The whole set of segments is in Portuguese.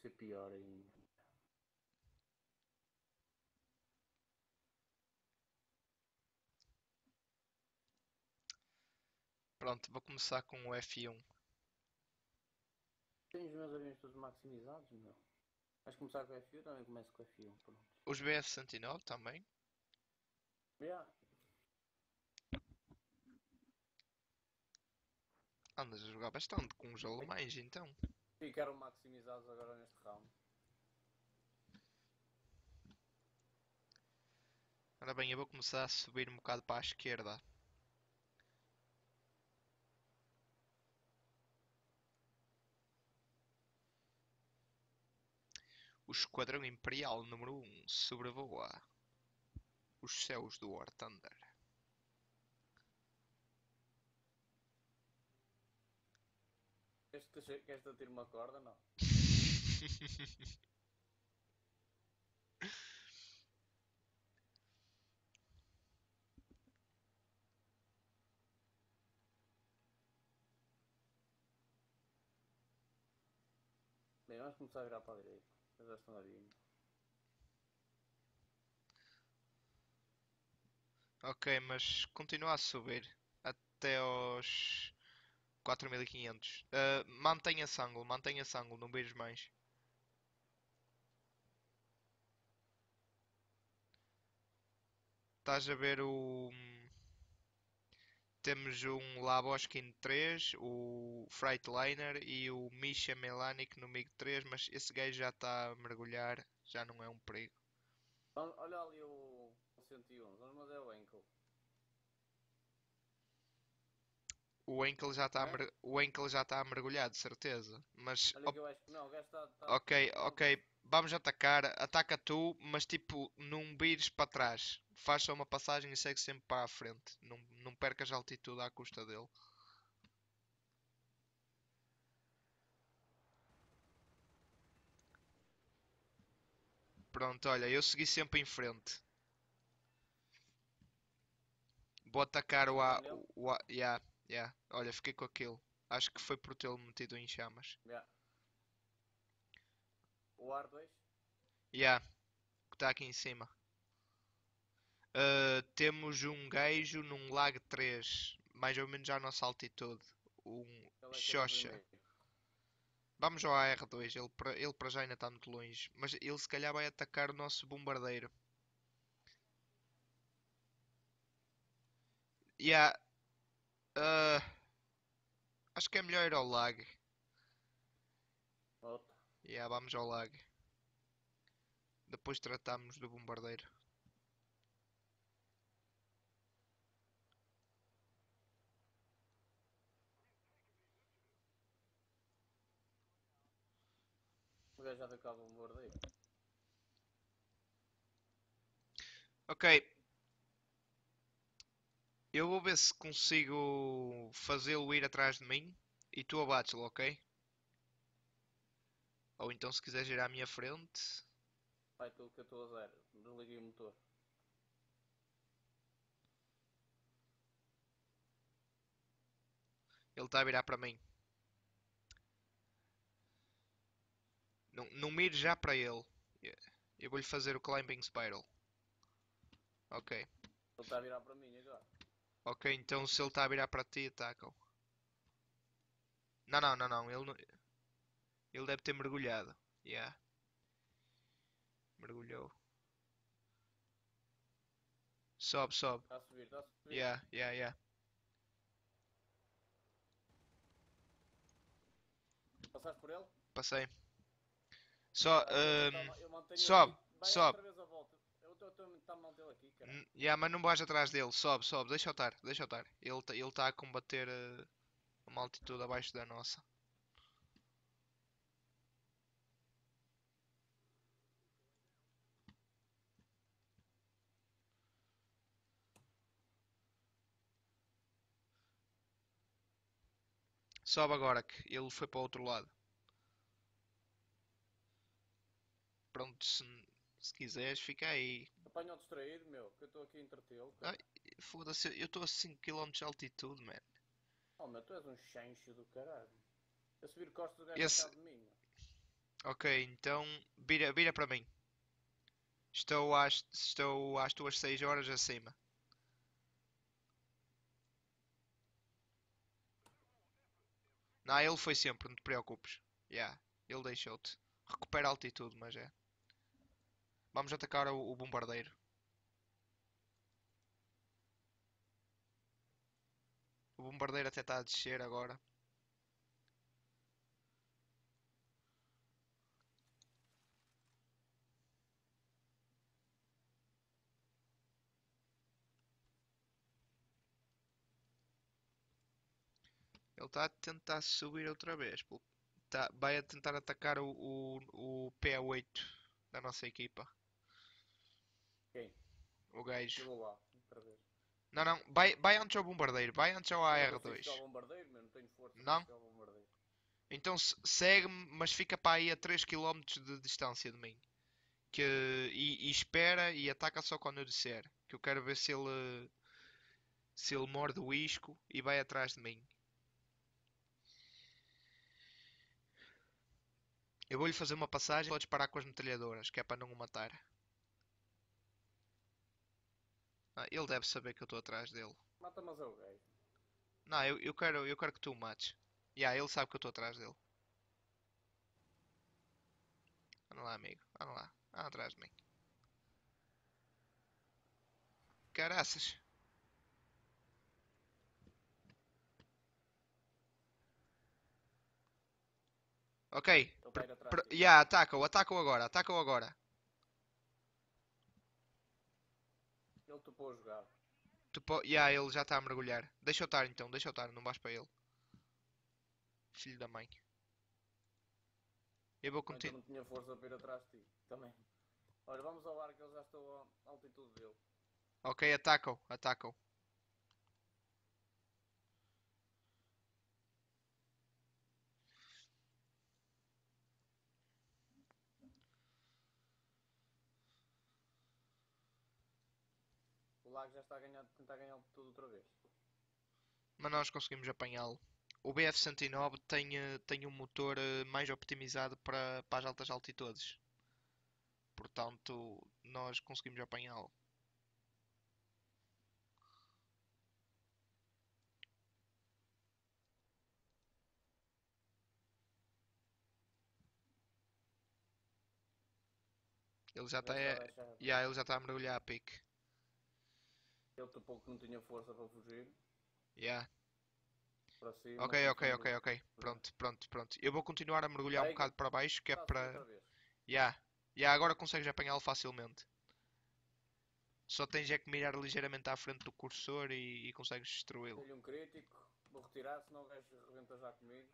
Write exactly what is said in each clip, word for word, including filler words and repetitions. ser pior ainda. Pronto, vou começar com o F um. Tenho os meus aviões todos maximizados? Não. Mas começar com o F um, também começo com o F um. Pronto. Os B F cento e nove também? Yeah. Andas a jogar bastante com os alemães então. Ficaram maximizados agora neste round. Ora bem, eu vou começar a subir um bocado para a esquerda. O Esquadrão Imperial número um sobrevoa os céus do War Thunder. Queres que eu tire uma corda? Não. Bem, vamos começar a virar para a direita. Já estão a vir. Ok, mas continua a subir até aos quatro mil e quinhentos. Uh, mantenha esse ângulo, mantenha esse ângulo, não vejo mais. Estás a ver o... Temos um Laboskin três, o Freightliner e o Misha Melanic no MiG três, mas esse gajo já está a mergulhar, já não é um perigo. Olha ali o cento e um, mas é o Ankle. O Enkel já está é? tá mergulhado, certeza. Mas. Olha que eu acho que não, o gajo está. Tá... Ok, ok, vamos atacar. Ataca tu, mas tipo, não vires para trás. Faz só uma passagem e segue sempre para a frente. Não, não percas a altitude à custa dele. Pronto, olha, eu segui sempre em frente. Vou atacar o A. O a yeah. Yeah. Olha, fiquei com aquilo. Acho que foi por tê-lo metido em chamas. Yeah. O A R dois? Yeah. Que está aqui em cima. Uh, temos um gajo num LaGG três. Mais ou menos à nossa altitude. Um Xoxa. Vamos ao A R dois. Ele para ele pra já ainda está muito longe. Mas ele se calhar vai atacar o nosso bombardeiro. Yeah. Uh, acho que é melhor ir ao lag. Volta. Yeah, vamos ao lag. Depois tratamos do bombardeiro. Eu já deu cabo o bombardeiro. Ok. Eu vou ver se consigo fazê-lo ir atrás de mim e tu abates-lo, ok? Ou então se quiseres ir à minha frente... Vai tudo que eu estou a zero, desliguei o motor. Ele está a virar para mim. Não, não mire já para ele. Eu vou-lhe fazer o Climbing Spiral. Ok. Ele está a virar para mim agora. Ok, então se ele está a virar para ti, ataca-o. Não, não, não, não. Ele, não... ele deve ter mergulhado. Yeah. Mergulhou. Sobe, sobe. Está a subir, está a subir. Yeah, yeah, yeah. Passaste por ele? Passei. Só, um... sobe, sobe. Yeah, mas não vais atrás dele, sobe, sobe, deixa-o estar, deixa-o estar. Ele tá, ele tá a combater uh, uma altitude abaixo da nossa. Sobe agora que ele foi para o outro lado. Pronto, se, se quiseres fica aí. Apanho distraído, meu, que eu estou aqui a entretê-lo. Foda-se, eu estou a cinco quilómetros de altitude, man. Oh, meu, tu és um chancho do caralho. Eu subir costas do gajo atrás de mim. Ok, então vira, vira para mim. Estou às, estou às tuas seis horas acima. Não, ele foi sempre, não te preocupes. Yeah, ele deixou-te. Recupera a altitude, mas é. Vamos atacar o, o bombardeiro. O bombardeiro até está a descer agora. Ele está a tentar subir outra vez. Tá, vai a tentar atacar o, o, o P oito da nossa equipa. Quem? O gajo. Eu vou lá, outra vez. Não, não. Vai, vai antes ao bombardeiro. Vai antes ao A R dois. Não? Então segue-me, mas fica para aí a três quilómetros de distância de mim. Que, e, e espera e ataca só quando eu descer. Que eu quero ver se ele... Se ele morde o isco e vai atrás de mim. Eu vou-lhe fazer uma passagem e vou disparar com as metralhadoras, que é para não o matar. Ah, ele deve saber que eu estou atrás dele. Mata, mas é o gajo. Não, eu, eu, quero, eu quero que tu o mates. Já, yeah, ele sabe que eu estou atrás dele. Anda lá, amigo. Anda lá. Anda atrás de mim. Caraças. Ok. Já, yeah, ataca-o, ataca-o agora, ataca-o agora. Ele topou a jogar. Topou... Yeah, ele já está a mergulhar. Deixa eu estar então, deixa eu estar, não vais para ele. Filho da mãe. Eu vou contigo. Não tinha força para ir atrás de ti, também. Olha, vamos ao ar que eu já estou à altitude dele. Ok, ataca-o, ataca-o. Já está a ganhar, tentar ganhar tudo outra vez. Mas nós conseguimos apanhá-lo. O B F cento e nove tem, tem um motor mais optimizado para, para as altas altitudes. Portanto, nós conseguimos apanhá-lo. Ele já está a, yeah, ele já está a mergulhar a pique. Ele topou que não tinha força para fugir. Yeah. Para cima, ok, ok, ok, ok. Pronto, pronto, pronto. Eu vou continuar a mergulhar aí, um bocado para baixo, que é para... Yeah. Yeah, agora consegues apanhá-lo facilmente. Só tens é que mirar ligeiramente à frente do cursor e, e consegues destruí-lo. Tenho um crítico. Vou retirar, senão o gajo rebenta já comigo.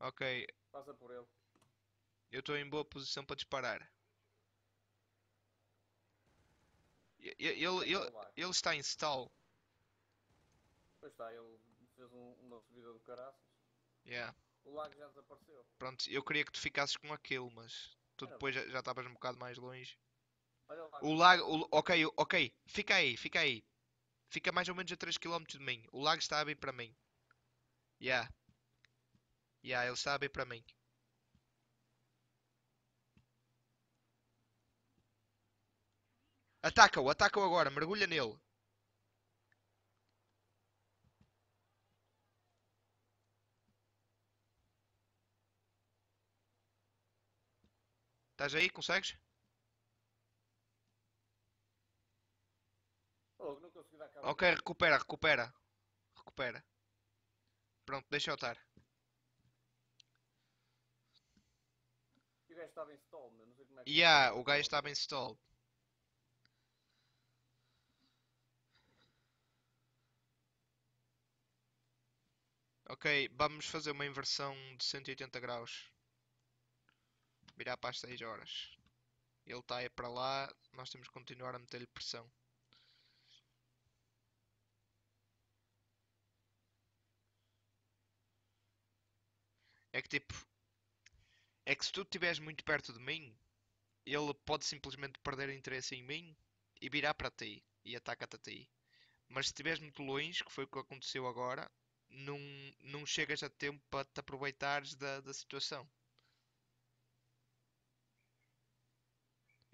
Ok. Passa por ele. Eu estou em boa posição para disparar. Ele, ele, ele, ele está em stall. Pois está, ele fez um, uma subida do caraças. Yeah. O lago já desapareceu. Pronto, eu queria que tu ficasses com aquilo, mas tu depois já estavas um bocado mais longe. Olha o lago. O lago o, ok, ok, fica aí, fica aí. Fica mais ou menos a três quilómetros de mim. O lago está a vir para mim. Yeah. Yeah, ele está a vir para mim. Ataca-o, ataca-o agora, mergulha nele. Estás aí, consegues? Oh, não consegui dar cabo. Ok, recupera, recupera. Recupera. Pronto, deixa eu estar. O gajo estava em stall, não sei como é que... Yeah, o gajo estava em stall. Ok, vamos fazer uma inversão de cento e oitenta graus. Virar para as seis horas. Ele está aí para lá, nós temos que continuar a meter-lhe pressão. É que tipo... É que se tu estiveres muito perto de mim, ele pode simplesmente perder interesse em mim e virar para ti e ataca-te a ti. Mas se estiveres muito longe, que foi o que aconteceu agora, Não, não chegas a tempo para te aproveitares da, da situação.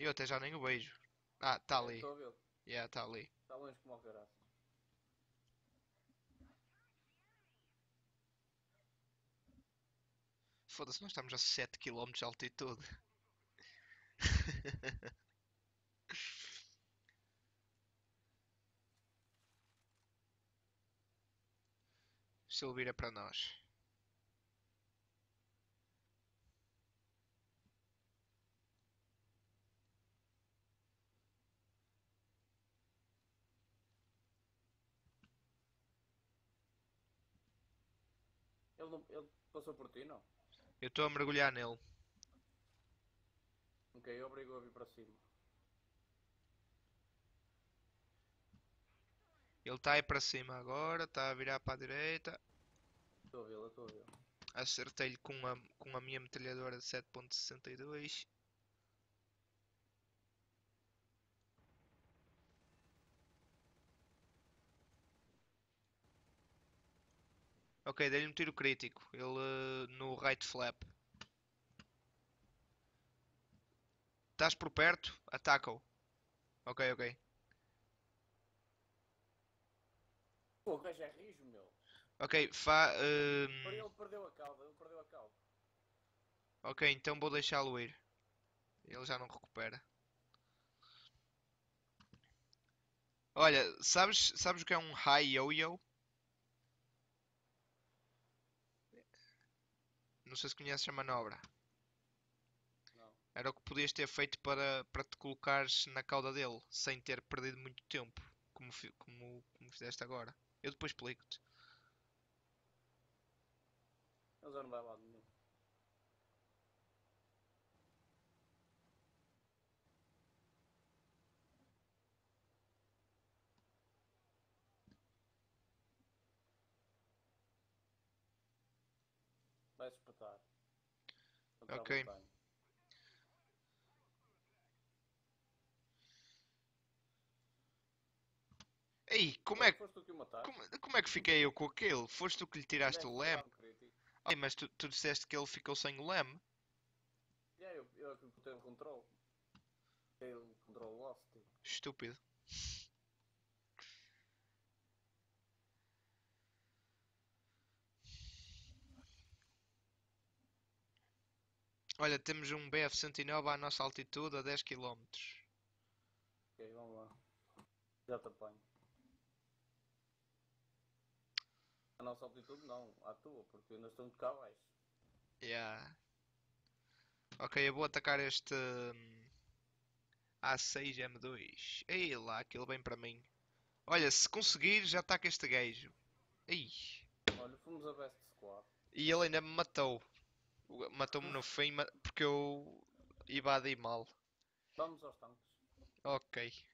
Eu até já nem o vejo. Ah, está ali. Estou a vê-lo. Yeah, está ali. Está longe como o caralho. Foda-se, nós estamos a sete quilómetros de altitude. Se ele vira para nós. Ele, não, ele passou por ti, não? Eu estou a mergulhar nele. Ok, eu obrigo a vir para cima. Ele está aí para cima agora, está a virar para a direita. Estou a vê-lo, estou a vê-lo. Acertei-lhe com, com a minha metralhadora de sete ponto sessenta e dois. Ok, dei-lhe um tiro crítico, ele uh, no right flap. Estás por perto? Ataca-o. Ok, ok. Pô, o gajo é rijo, meu. Ok, fa... Uh... Ele perdeu a cauda, ele perdeu a cauda. Ok, então vou deixá-lo ir. Ele já não recupera. Olha, sabes, sabes o que é um high yo yo? Não sei se conheces a manobra. Não. Era o que podias ter feito para, para te colocares na cauda dele, sem ter perdido muito tempo, como, como, como fizeste agora. Eu depois explico-te. Ele já não vai lá de mim. Vai espetar. Ok. Ei, como é que... Como, como é que fiquei eu com aquele? Foste tu que lhe tiraste o leme? Ai, mas tu, tu disseste que ele ficou sem o leme? É, eu que botei o control. Ele o control lost. Estúpido. Olha, temos um B F cento e nove à nossa altitude a dez quilómetros. Ok, vamos lá. Já te apanho. A nossa altitude não, à tua, porque ainda estamos cá abaixo. Yeah. Ok, eu vou atacar este um, A seis M dois. Ei lá, aquilo vem para mim. Olha, se conseguir, já ataca este gajo. Ei. Olha, fomos a best squad. E ele ainda me matou. Matou-me no fim porque eu evadi mal. Vamos aos tanques. Ok.